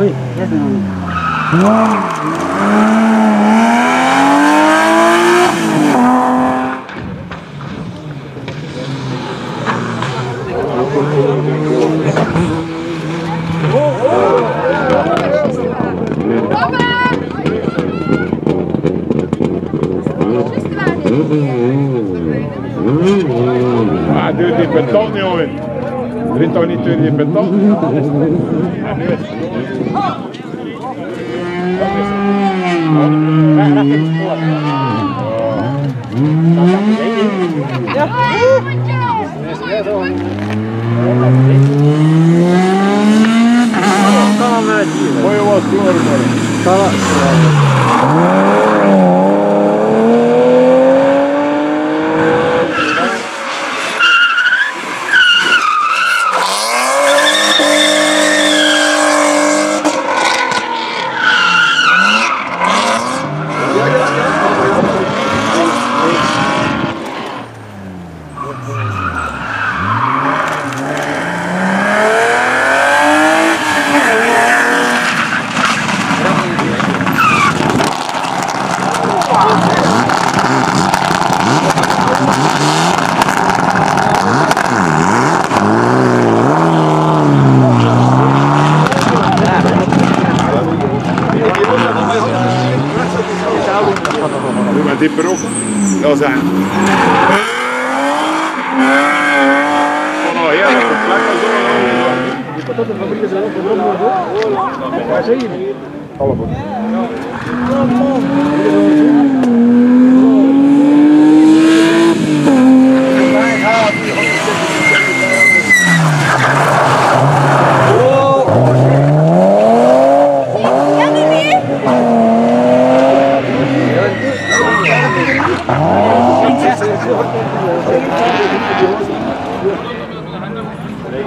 Oui, il y a des Drie toch niet, twee bent toch? Dieper op, dat is aan. Oh ja, dat is lekker zo. Je kan dat de fabrieken zijn opgevonden, maar waar zijn jullie? Allemaal.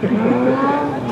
Got the hook.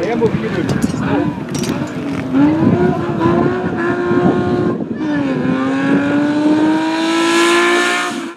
I am over here.